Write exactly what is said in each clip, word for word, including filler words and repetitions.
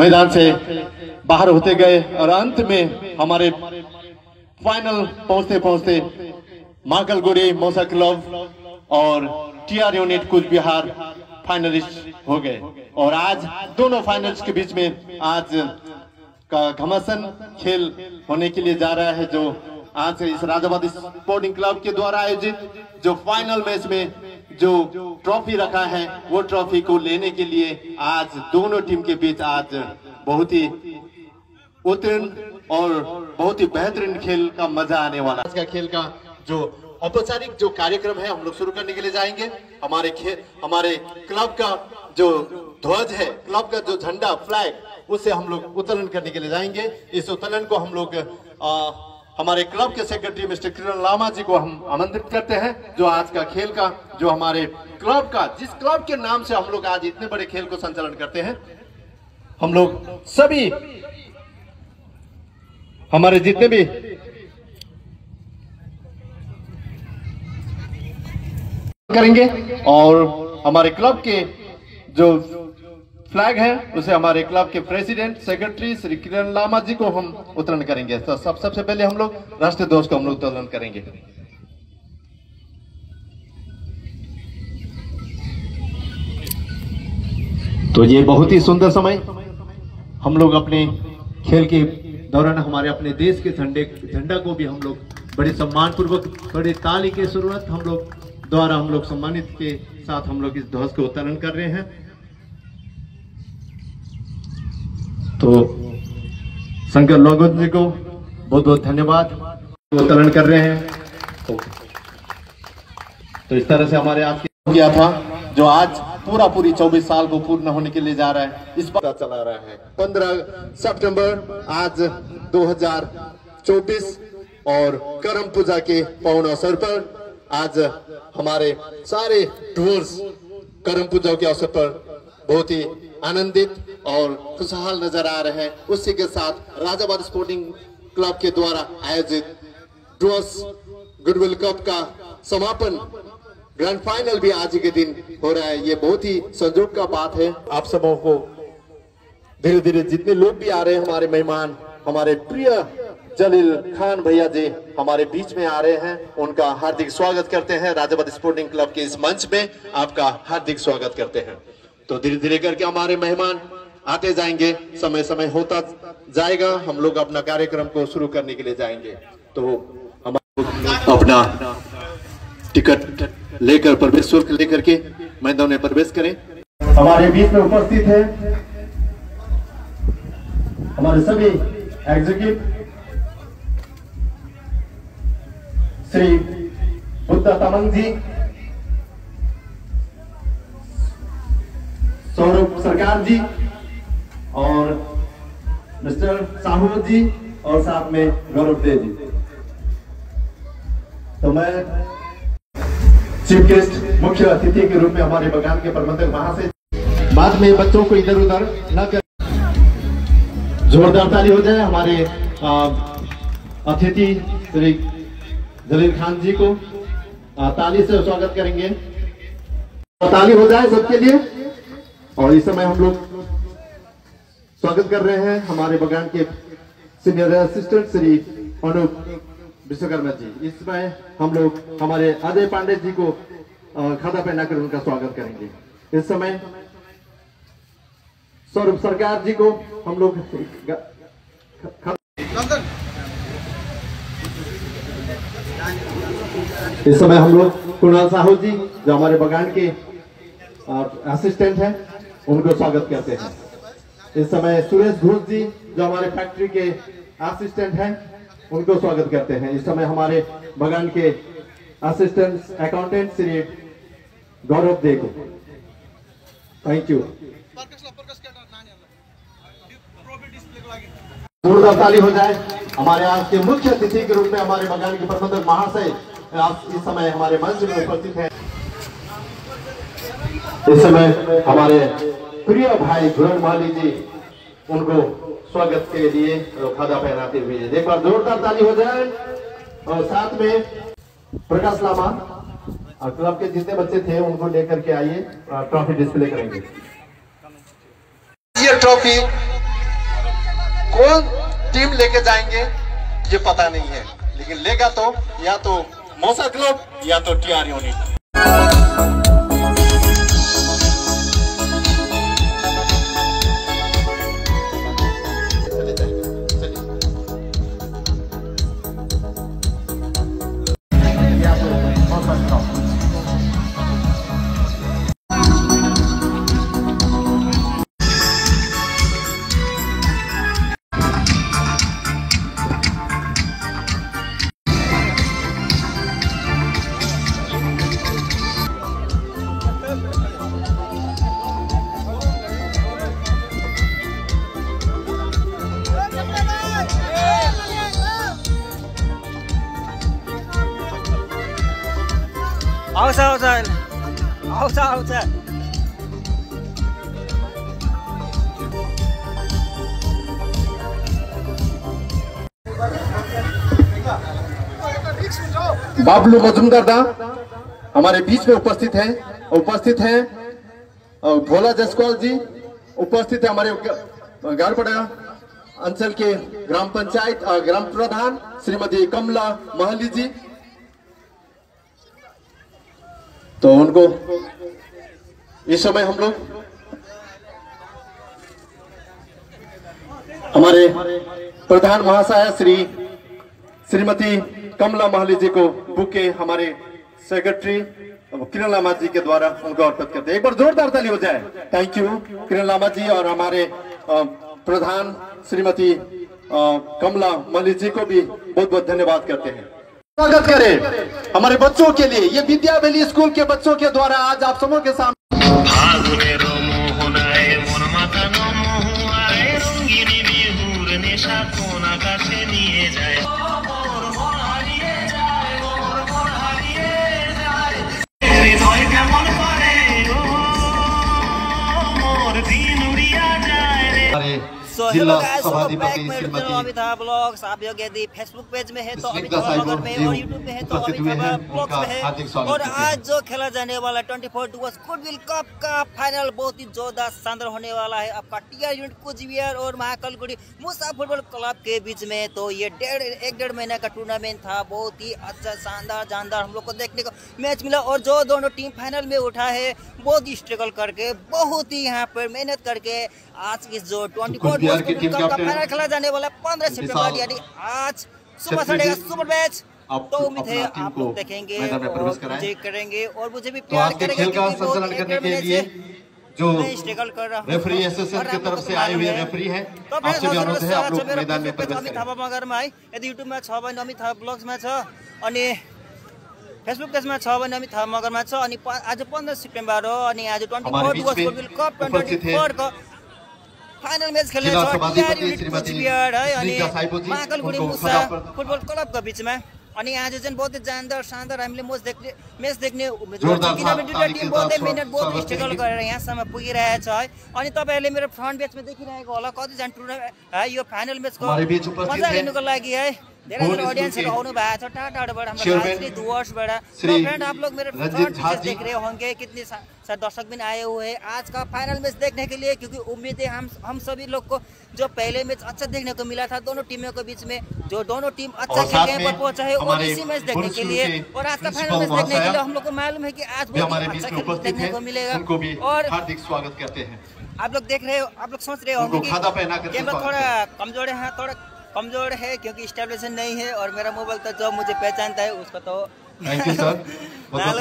मैदान से बाहर होते गए और अंत में हमारे फाइनल पहुंचते पहुंचते महाकालगुड़ी मूसा क्लब और टीआर यूनिट कुछ बिहार फाइनलिस्ट हो गए। और आज दोनों फाइनलिस्ट के बीच में आज का घमासान खेल होने के लिए जा रहा है, जो आज से इस राजाभात स्पोर्टिंग क्लब के द्वारा आयोजित जो फाइनल मैच में जो ट्रॉफी रखा है वो ट्रॉफी को लेने के लिए आज दोनों टीम के बीच आज बहुत ही उत्तीर्ण और बहुत ही बेहतरीन खेल का मजा आने वाला। आज का खेल का जो औपचारिक जो कार्यक्रम है हम लोग शुरू करने के लिए जाएंगे। हमारे खेल हमारे क्लब का जो ध्वज है, क्लब का जो झंडा फ्लैग, उससे हम लोग उत्तोलन करने के लिए जाएंगे। इस उत्तोलन को हम लोग हमारे क्लब के सेक्रेटरी मिस्टर किरण लामा जी को हम आमंत्रित करते हैं, जो आज का खेल का जो हमारे क्लब का, जिस क्लब के नाम से हम लोग आज इतने बड़े खेल को संचालन करते हैं। हम लोग सभी हमारे जितने भी करेंगे और हमारे क्लब के जो फ्लैग है उसे हमारे क्लब के प्रेसिडेंट सेक्रेटरी श्री किरण लामा जी को हम उत्तोलन करेंगे। तो सब सबसे पहले हम लोग राष्ट्रीय ध्वज को हम लोग उत्तोलन करेंगे। तो ये बहुत ही सुंदर समय हम लोग अपने खेल के दौरान हमारे अपने देश के झंडे झंडा को भी हम लोग बड़े सम्मान पूर्वक बड़े ताली के शुरुआत हम लोग द्वारा हम लोग सम्मानित के साथ हम लोग इस ध्वज को उत्तोलन कर रहे हैं। तो शंकर लोगों जी को बहुत बहुत धन्यवाद, उत्तोलन कर रहे हैं। तो इस तरह से हमारे आज किया था जो आज पूरा पूरी चौबीस साल को पूर्ण होने के लिए जा रहा है, इस बार चला रहा है पंद्रह सितंबर आज दो हजार चौबीस और करम पूजा के पावन अवसर पर आज हमारे सारे डुअर्स करम पूजा के अवसर पर बहुत ही आनंदित और खुशहाल नजर आ रहे हैं। उसी के साथ राजाभात स्पोर्टिंग क्लब के द्वारा आयोजित डुअर्स गुडविल कप का समापन ग्रैंड फाइनल भी आज के दिन हो रहा है। ये बहुत ही संयोग का बात है। आप सबों को धीरे धीरे जितने लोग भी आ रहे हैं, हमारे मेहमान हमारे प्रिय जलील खान भैया जी हमारे बीच में आ रहे हैं, उनका हार्दिक स्वागत करते हैं। राजाभात स्पोर्टिंग क्लब के इस मंच में आपका हार्दिक स्वागत करते हैं। तो धीरे धीरे करके हमारे मेहमान आते जाएंगे, समय समय होता जाएगा। हम लोग अपना कार्यक्रम को शुरू करने के लिए जाएंगे। तो हम अपना टिकट लेकर प्रवेश शुल्क लेकर के मैदान में प्रवेश करें। हमारे बीच में उपस्थित है हमारे सभी एग्जीक्यूटिव श्री उत्तम तमंग जी, सौरभ सरकार जी और मिस्टर साहू जी और साथ में गौरव देव जी। तो मैं चीफ गेस्ट मुख्य अतिथि के रूप में हमारे बगान के प्रबंधक वहां से बाद में बच्चों को इधर उधर न कर जोरदार ताली हो जाए हमारे अतिथि श्री जलील खान जी को ताली से स्वागत करेंगे। ताली हो जाए सबके लिए। और इस समय हम लोग स्वागत कर रहे हैं हमारे बगान के सीनियर असिस्टेंट श्री अनुप विश्वकर्मा जी। इसमें हम लोग हमारे अजय पांडे जी को खाता पहनाकर उनका स्वागत करेंगे। इस समय सौरभ सरकार जी को हम लोग इस समय हम लोग कृणाल साहू जी जो हमारे बगान के असिस्टेंट हैं उनको स्वागत करते हैं। इस समय सुरेश घोष जी जो हमारे फैक्ट्री के असिस्टेंट हैं उनको स्वागत करते हैं। इस समय हमारे बगान के असिस्टेंट अकाउंटेंट श्री गौरव देव को थैंक यू। जोरदार ताली हो जाए हमारे आज के मुख्य अतिथि के रूप में हमारे बगान के प्रबंधक महाशय आप इस समय हमारे मंच में उपस्थित हैं। इस समय हमारे प्रिय भाई किरण महली जी उनको स्वागत के लिए खादा पहनाते हुए एक बार जोरदार ताली हो जाए। और साथ में प्रकाश लामा और क्लब के जितने बच्चे थे उनको लेकर के आइए, ट्रॉफी डिस्प्ले करेंगे। ये ट्रॉफी कौन टीम लेके जाएंगे ये पता नहीं है, लेकिन लेगा तो या तो मूसा क्लब या तो TR unit. Out, out, out, out, out, out. Bablu Majumdar da हमारे बीच में उपस्थित हैं, उपस्थित हैं भोला जसवाल जी, उपस्थित है हमारे गारपड़ा अंचल के ग्राम पंचायत ग्राम प्रधान श्रीमती कमला महली जी, तो उनको इस समय हम लोग हमारे प्रधान महाशय श्री श्रीमती कमला महली जी को बुके हमारे सेक्रेटरी किरण लामा जी के द्वारा उनको अर्पित करते हैं। एक बार जोरदार ताली हो जाए। थैंक यू किरण लामा जी और हमारे प्रधान श्रीमती कमला महली जी को भी बहुत बहुत धन्यवाद करते हैं। स्वागत करें हमारे बच्चों के लिए, ये विद्या वैली स्कूल के बच्चों के द्वारा आज आप सबों के सामने जिला सभाधिपति श्रीमती ब्लॉग्स आप लोग यदि फेसबुक पेज में है तो अभी में और यूट्यूब पे है तो अभी ब्लॉग्स में है। और आज जो खेला जाने वाला चौबीस डुअर्स गुडविल कप का फाइनल बहुत ही जोरदार शानदार होने वाला है आपका टीआर यूनिट कोचबिहार और महाकालगुड़ी मूसा फुटबॉल क्लब के बीच में। तो ये डेढ़ एक डेढ़ महीने का टूर्नामेंट था, बहुत ही अच्छा शानदार जानदार हम लोग को देखने को मैच मिला और जो दोनों टीम फाइनल में उठा है बहुत ही स्ट्रगल करके बहुत ही यहाँ पर मेहनत करके आज इस जो चौबीस की टीम का फाइनल खेला जाने वाला पंद्रह सितंबर यानी आज सुबह साढ़े सुपर मैच, तो उम्मीद है आप लोग देखेंगे करेंगे और मुझे भी प्यार करेंगे। संचालन करने के लिए जो रेफरी एसोसिएशन की तरफ से आए हुए रेफरी हैं, आपसे भी अनुरोध है आप लोग मैदान में प्रवेश करें। यदि यूट्यूब में छ भने अमित ब्लग्समा छ अनि फेसबुक पेजमा छ भने अमित मगरमा छ अनि आज पंद्रह सितंबर हो अनि आज चौबीस डुअर्स गुडविल कप चौबीस का फाइनल मैच खेलने महाकालगुडी मूसा फुटबल क्लब के बीच में अनि आज जन बहुत जानदार शानदार हामीले मैच देखने मैच देखने किनभने दुईटा टिम बहुत मेहनत बहुत स्ट्रगल गरेर यहाँसम्म पुगिरहेछ है। अनि तपाईहरुले मेरो फ्रन्ट बेच में देखिरहेको होला कतिजना टुर्नामेन्ट है यो फाइनल मैच को मजा लिनको लागि है धेरै धेरै ऑडियन्सहरु आउनु भएको छ टाढा टाढाबाट हाम्रो डुअर्सबाट। तो फ्रेंड आप लोग मेरे फ्रन्ट बेच देख रहे होंगे कितने सर दर्शक भी आए हुए हैं आज का फाइनल मैच देखने के लिए, क्योंकि उम्मीद है हम हम सभी लोग को जो पहले मैच अच्छा देखने को मिला था दोनों टीमों के बीच में जो दोनों टीम अच्छा खेलने पर पहुंचा है और इसी मैच देखने के लिए और आज का फाइनल मैच देखने के लिए हम लोग को मालूम है कि आज बहुत देखने को मिलेगा। और हार्दिक स्वागत करते हैं। आप लोग देख रहे हो, आप लोग सोच रहे होंगे गेम थोड़ा कमजोर है, थोड़ा कमजोर है क्योंकि स्टेबलेशन नहीं है और मेरा मोबाइल तो जो मुझे पहचानता है उसको तो थैंक यू सर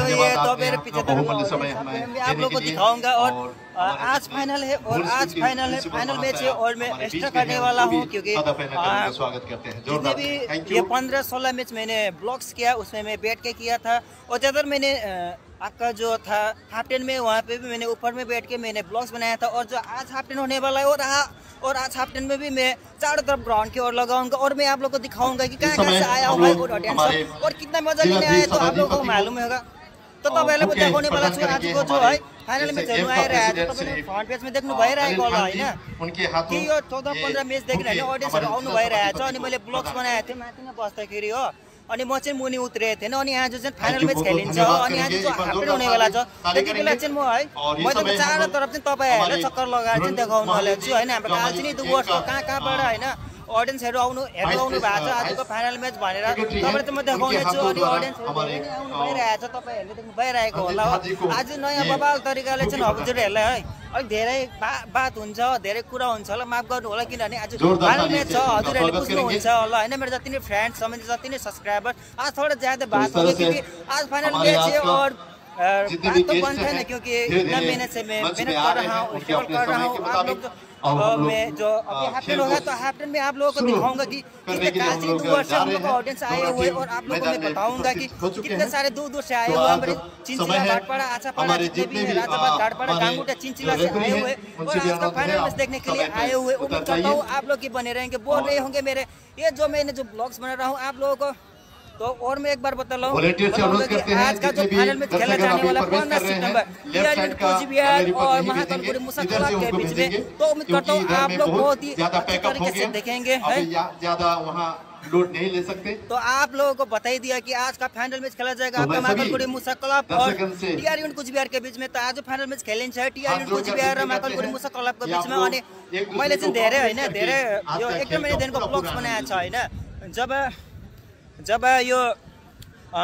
ये तो मेरे पीछे आप लोग को दिखाऊंगा। और आज फाइनल है और आज फाइनल है फाइनल मैच है और मैं एक्स्ट्रा करने वाला हूँ क्योंकि जितने भी ये पंद्रह सोलह मैच मैंने ब्लॉग्स किया उसमें मैं बैठ के किया था और ज़्यादातर मैंने आपका जो था हाफ टेन में वहाँ पे भी मैंने ऊपर में बैठ के मैंने ब्लॉग्स बनाया था। और जो आज हाफ टेन होने वाला है और हाँ और आज हाफ टेन में भी मैं चारों तरफ ग्राउंड की ओर लगाऊंगा और मैं आप लोग को दिखाऊंगा कि कहाँ कहाँ से आया हुआ है और ऑडियंस और कितना मजा लेने आया तो आप लोगों को मालूम होगा। तो तपाईँहरुले पनि देखाउने वाला छु आजको जो है फाइनल में हेर्नु आइरहेको छ तपाईहरुले फ्रन्ट पेज में देख्नु भइरहेको होला हैन कि यो चौदह पंद्रह मैच देखिरहेको हैन ऑडियन्सहरु आउनु भइरहेको छ अनि मैले ब्लग्स बनाएको थिएँ माथि नै बस्दाखेरि हो अनि म चाहिँ मुनि उतरे थिएन। अनि आज जुन फाइनल म्याच खेलिन्छ अनि आज जो हाफपेड हुने वाला छ त्यति बेला चाहिँ म है मैले चाहिँ चार तरफ चाहिँ तपाईहरुले चक्कर लगाएर चाहिँ देखाउनु होला छु हैन। हाम्रो कालचिनी डुअर्स कहाँ कहाँबाट हैन अडियन्सहरु आउनु हेर्न आउनु भएको छ आजको फाइनल म्याच भनेर तपाईहरुले त म देखाउने छु। अनि अडियन्सहरु आउनु भइरहेछ तपाईहरुले देख्नु भइरहेको होला। आज नयाँ बबाल तरिकाले चाहिँ हजुरहरुलाई है अनि धेरै बात हुन्छ धेरै कुरा हुन्छ होला माफ गर्नु होला किनभने आज फाइनल म्याच छ हजुरहरुले बुझ्नु हुन्छ होला हैन। मेरो जति नै फ्रेन्ड्स सम्बन्धी जति नै सब्सक्राइबर आज थोडा ज्यादा बात भयो किनकि आज फाइनल म्याच है और बात तो बंद है ना क्योंकि इतना मेहनत से मैं मेहनत कर रहा हूँ एफर्ट कर रहा हूँ। आप लोग और मैं जो अभी हैप्पी होगा तो हैप्पी में आप लोगों को दिखाऊंगा कि कितने कालचिनी दूर से हम लोग ऑडियंस आए हुए और आप लोगों को मैं बताऊंगा कि कितने सारे दूर दूर से आए हुए हमारे चिंचिला घाटपाड़ा आचापाड़ा जितने भी हैं राजाभात घाटपाड़ा गांगुटा चिंचिला से आए हुए और आज का फाइनल मैच देखने के लिए आए हुए। उम्मीद करता हूँ आप लोग ही बने रहेंगे बोल रहे होंगे मेरे ये जो मैंने जो ब्लॉग्स बना रहा हूँ आप लोगों को। तो और मैं एक बार बता लूं आज का जो फाइनल में खेला जाने वाला पंद्रह सितंबर टीआर यूनिट और महाकालगुड़ी मूसा क्लब के बीच में, तो उम्मीद करता हूँ आप लोग बहुत ही अच्छे तरीके से देखेंगे लोड नहीं ले सकते। तो आप लोगों को बता ही दिया कि आज का फाइनल मैच खेला जाएगा आपका महाकालगुड़ी मूसा क्लब और टीआर यूनिट कुचबिहार के बीच में। तो आज फाइनल मैच खेलिन्छ टीआर यूनिट कुचबिहार र महाकालगुड़ी मूसा क्लब के बीच में। अनि मैले चाहिँ धेरै हैन धेरै यो एकदम मैले दिनको ब्लॉग्स बनाएको छ हैन। जब जब यो आ,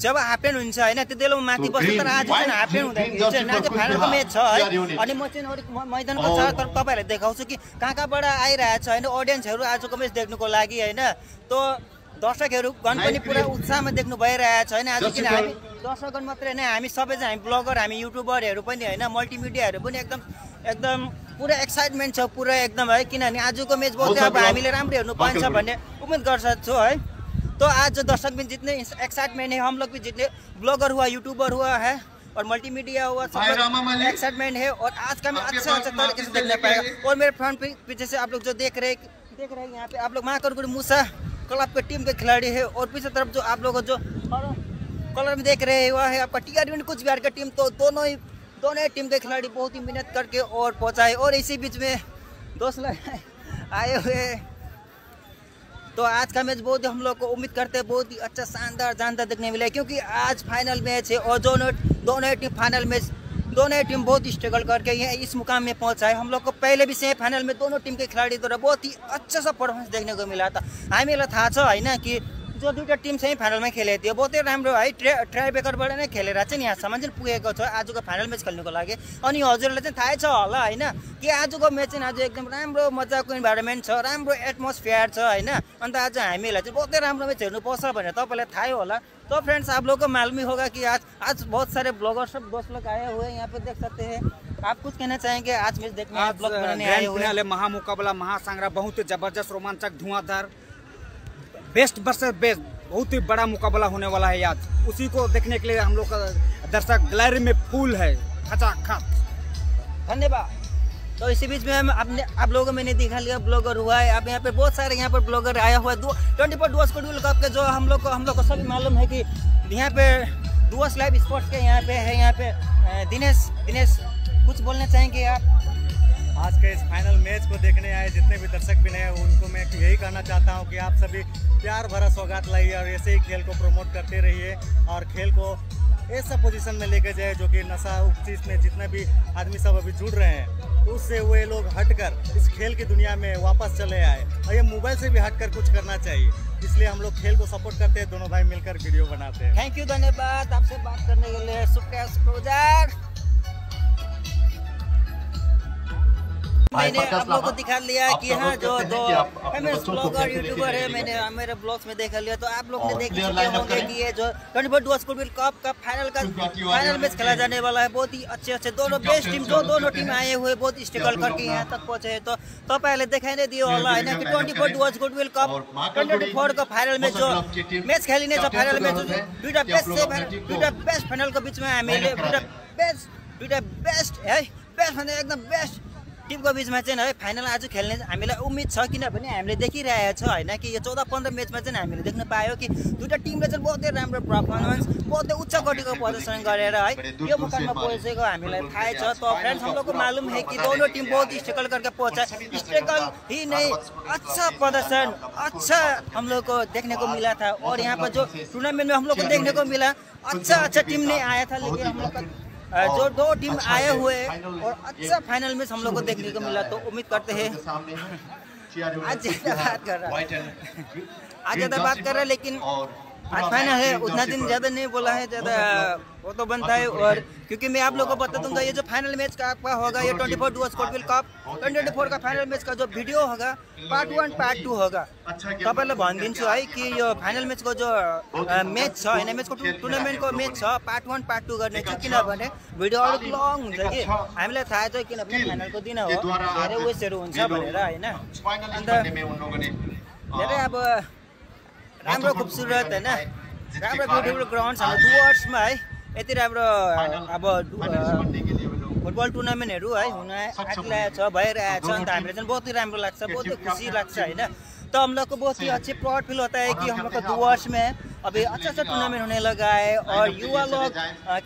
जब हाफपेन हुन्छ हैन त्यो देलो माथि बस्छ तर आज चाहिँ हाफपेन हुँदैन यो चाहिँ आज फाइनलको म्याच छ है। अनि म चाहिँ अरु मैदानको चार तर्फ तपाईहरुलाई देखाउँछु कि कहाँ कहाँबाट आइरहेछ हैन ऑडियन्सहरु आजको म्याच देख्नुको लागि हैन। तो दर्शकहरु गण पनि पुरा उत्साहमा देख्नु भइरहेछ हैन आज। किन हामी दर्शकगण मात्रै हैन हामी सबै चाहिँ हामी ब्लगर हामी युट्युबरहरु पनि हैन मल्टिमिडियाहरु पनि एकदम एकदम पूरा एक्साइटमेन्ट छ पूरा एकदम है किनभने आजको म्याच बोल्दै अब हामीले राम्रो हेर्नु पाइन्छ भन्ने उम्मीद गर्छु है। तो आज जो दर्शक भी जितने एक्साइटमेंट है हम लोग भी जितने ब्लॉगर हुआ यूट्यूबर हुआ है और मल्टीमीडिया हुआ सब एक्साइटमेंट है और आज का मैं अच्छा अच्छा तरीके से देखने पाएगा। और मेरे फ्रंट पीछे से आप लोग जो देख रहे देख रहे हैं यहाँ पे आप लोग महाकालगुडी मूसा क्लब के टीम के खिलाड़ी है और पीछे तरफ जो आप लोग जो कलर में देख रहे हुआ है आपका टीआर यूनिट कुचबिहार का टीम। तो दोनों ही दोनों टीम के खिलाड़ी बहुत ही मेहनत करके और पहुँचाए और इसी बीच में दोस्त आए हुए। तो आज का मैच बहुत ही हम लोग को उम्मीद करते हैं बहुत ही अच्छा शानदार जानदार देखने मिला क्योंकि आज फाइनल मैच है और दोनों दोनों टीम फाइनल मैच दोनों टीम बहुत ही स्ट्रगल करके ये इस मुकाम में पहुंचा है। हम लोग को पहले भी सेमीफाइनल में दोनों टीम के खिलाड़ी द्वारा बहुत ही अच्छा सा पर्फर्मेंस देखने को मिला था। हामीलाई थाहा छ हैन कि जो दुईवटा टीम सेमीफाइनलमा खेले थियो बहुतै राम्रो है ट्राई ब्रेकरबाट नै खेलेर चाहिँ यहाँसम्म चाहिँ पुगेको छ आजको फाइनल म्याच खेल्नुको लागि। अनि हजुरहरूलाई चाहिँ थाहै छ होला हैन कि आजको म्याच चाहिँ आज एकदम राम्रो मजाको इन्भाइरोमेन्ट छ राम्रो एटमोस्फियर छ हैन। अन्त आज हामीलाई चाहिँ बहुतै राम्रो म्याच हेर्नु पर्छ भनेर तपाईँलाई थाहै होला। तो फ्रेंड्स आप लोगों को मालूम ही होगा कि आज आज बहुत सारे ब्लॉगर सब दोस्त लोग आए हुए यहाँ पे देख सकते हैं। आप कुछ कहना चाहेंगे आज मैच देखने आज ब्लॉग बनाने आए हुए? महामुकाबला महासंग्राम बहुत ही जबरदस्त रोमांचक धुआंधार बेस्ट वर्सेस बेस्ट बहुत ही बड़ा मुकाबला होने वाला है आज। उसी को देखने के लिए हम लोग का दर्शक गैलरी में फूल है खचाखच। धन्यवाद। तो इसी बीच में हम अपने आप लोगों को मैंने दिखा लिया ब्लॉगर हुआ है। अब यहाँ पे बहुत सारे यहाँ पर ब्लॉगर आया हुआ है twenty four Dooars goodwill cup के जो हम लोग को हम लोग को सभी मालूम है कि यहाँ पे डुअर्स लाइव स्पोर्ट्स के यहाँ पे है। यहाँ पे दिनेश दिनेश कुछ बोलना चाहेंगे आप आज के इस फाइनल मैच को देखने आए जितने भी दर्शक भी नए उनको मैं यही कहना चाहता हूँ कि आप सभी प्यार भरा सौगात लाइए और ऐसे ही खेल को प्रमोट करते रहिए और खेल को ऐसा पोजीशन में लेके जाए जो कि नशा चीज में जितने भी आदमी सब अभी जुड़ रहे हैं उससे वे लोग हटकर इस खेल की दुनिया में वापस चले आए और ये मोबाइल से भी हटकर कुछ करना चाहिए। इसलिए हम लोग खेल को सपोर्ट करते हैं दोनों भाई मिलकर वीडियो बनाते हैं। थैंक यू धन्यवाद आपसे बात करने के लिए शुक्रिया। मैंने आप लोगों को दिखा लिया कि हाँ जो दो फेमस ब्लॉगर यूट्यूबर है मैंने मेरे ब्लॉग्स में देखा लिया। तो आप लोग ने देख चुके होंगे कि ये जो twenty four Dooars goodwill cup का फाइनल का फाइनल मैच खेला जाने वाला है बहुत ही अच्छे अच्छे दोनों बेस्ट टीम जो दोनों टीम आए हुए बहुत स्ट्रगल करके यहाँ तक पहुँचे है। तो तपाईँहरूले देखाइ नै दियो होला हैन कि twenty four Dooars goodwill cup twenty four को फाइनल में जो मैच खेलिने छ फाइनल में दुईवटा बेस्ट दुईवटा बेस्ट फाइनलको बिचमा हामीले दुईवटा बेस्ट दुईवटा बेस्ट है बेस्ट भन्दा एकदम बेस्ट टीम को बीच में फाइनल आज खेलने हमीर उम्मीद छ क्योंकि हमें देखिरहेको है कि चौदह पंद्रह मैच में हमें देखने पायो कि दुईटा टीम ने बहुत राम्रो परफॉर्मेंस बहुत उच्च कोटि को प्रदर्शन करें हाई ये मुकाम में पहुंचे हमें थाहा छ। तो फ्रेंड्स हम लोग को मालूम है कि दोनों टीम बहुत स्ट्रगल करके पहुंचा, स्ट्रगल ही नहीं अच्छा प्रदर्शन अच्छा हम लोग को देखने को मिला था और यहाँ पर जो टूर्नामेंट में हम लोग को देखने को मिला अच्छा अच्छा टीम नहीं आया था लेकिन हम लोग जो दो टीम अच्छा आए हुए और अच्छा फाइनल में हम लोग को देखने को मिला। तो उम्मीद करते हैं आज ज्यादा बात कर रहा आज ज्यादा बात कर रहा है लेकिन आज फाइनल है उतना दिन ज्यादा नहीं बोला है ज्यादा वो तो बनता है और क्योंकि मैं आप लोगों को बता दूंगा ये जो फाइनल मैच का आपका होगा ये twenty four Dooars goodwill cup twenty four का फाइनल मैच का जो भिडियो होगा पार्ट वन पार्ट टू होगा तब भनिदिन्छु हाई कि यो फाइनल मैच को जो मैच छ हैन मैच को टूर्नामेंट को मैच छ पार्ट वन पार्ट टू गर्ने छु किनभने भिडियो अलग लङ हुन्छ कि हामीलाई थाहा छ किनभने फाइनल को दिन हो धेरै वेस्टहरु हुन्छ भनेर हैन फाइनलिस्ट भन्नेमै उन्नो गर्ने धेरै अब राम्रो खूबसूरत हैन राम्रो ब्युटिफुल ग्राउन्ड हाम्रो डुअर्समा है यति राम्रो अब फुटबल टुर्नामेन्टहरु है हुन आइरहेको छ भइरहेको छ अनि हामीलाई चाहिँ बहुत ही राम्रो लाग्छ बहुत ही खुसी लाग्छ हैन। तो हम लोग को बहुत ही अच्छे प्राउड फील होता है कि हम लोग का डुअर्स में अभी अच्छा अच्छा टूर्नामेंट होने लगा है और युवा लोग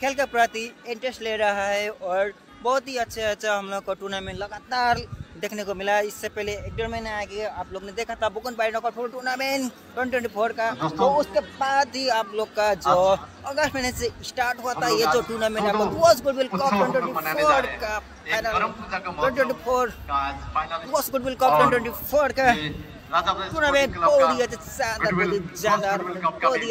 खेल के प्रति इंटरेस्ट ले रहा है और बहुत ही अच्छे अच्छा हम लोग को टूर्नामेंट लगातार देखने को मिला। इससे पहले एक डेढ़ महीने आगे आप लोग ने देखा था Buknabari knockout football tournament twenty twenty four का, तो उसके बाद ही आप लोग का जो अगस्त महीने से स्टार्ट हुआ था ये जो टूर्नामेंट है Dooars goodwill cup twenty twenty four का twenty twenty four Dooars goodwill cup twenty twenty four का टूर्नामेंट बहुत ही ज्यादा